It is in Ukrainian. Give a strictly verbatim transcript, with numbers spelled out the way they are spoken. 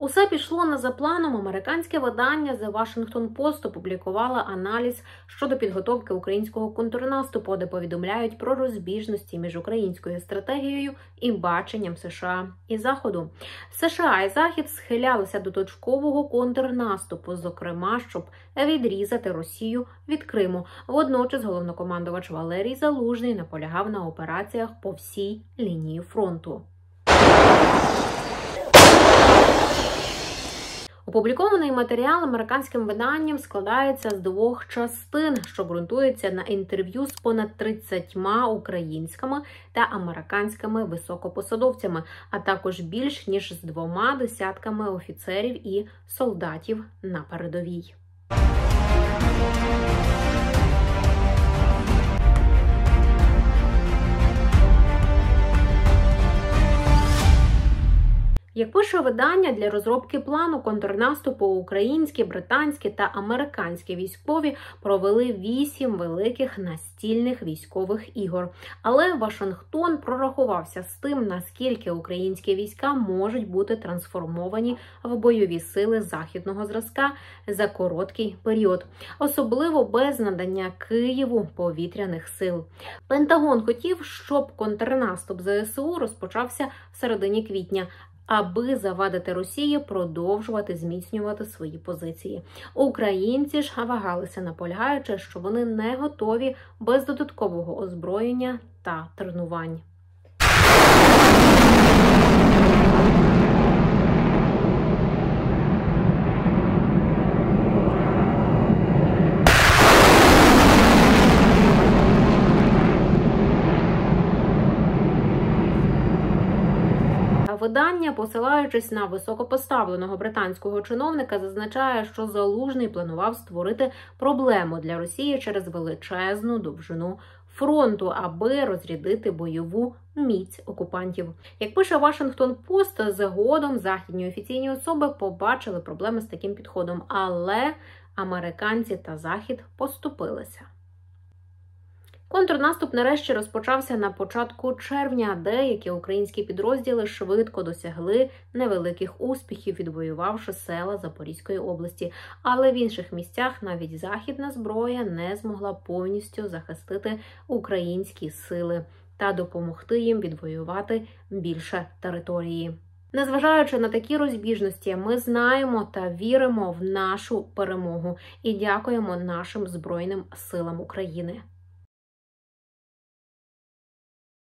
Усе пішло не за планом. Американське видання The Washington Post опублікувало аналіз щодо підготовки українського контрнаступу, де повідомляють про розбіжності між українською стратегією і баченням США і Заходу. США і Захід схилялися до точкового контрнаступу, зокрема, щоб відрізати Росію від Криму. Водночас головнокомандувач Валерій Залужний наполягав на операціях по всій лінії фронту. Опублікований матеріал американським виданням складається з двох частин, що ґрунтується на інтерв'ю з понад тридцятьма українськими та американськими високопосадовцями, а також більш ніж з двома десятками офіцерів і солдатів на передовій. Як пише видання, для розробки плану контрнаступу українські, британські та американські військові провели вісім великих настільних військових ігор. Але Вашингтон прорахувався з тим, наскільки українські війська можуть бути трансформовані в бойові сили західного зразка за короткий період, особливо без надання Києву повітряних сил. Пентагон хотів, щоб контрнаступ ЗСУ розпочався в середині квітня, аби завадити Росії продовжувати зміцнювати свої позиції. Українці ж вагалися, наполягаючи, що вони не готові без додаткового озброєння та тренувань. Видання, посилаючись на високопоставленого британського чиновника, зазначає, що Залужний планував створити проблему для Росії через величезну довжину фронту, аби розрядити бойову міць окупантів. Як пише Washington Post, згодом західні офіційні особи побачили проблеми з таким підходом, але американці та Захід поступилися. Контрнаступ нарешті розпочався на початку червня. Деякі українські підрозділи швидко досягли невеликих успіхів, відвоювавши села Запорізької області. Але в інших місцях навіть західна зброя не змогла повністю захистити українські сили та допомогти їм відвоювати більше території. Незважаючи на такі розбіжності, ми знаємо та віримо в нашу перемогу і дякуємо нашим Збройним силам України.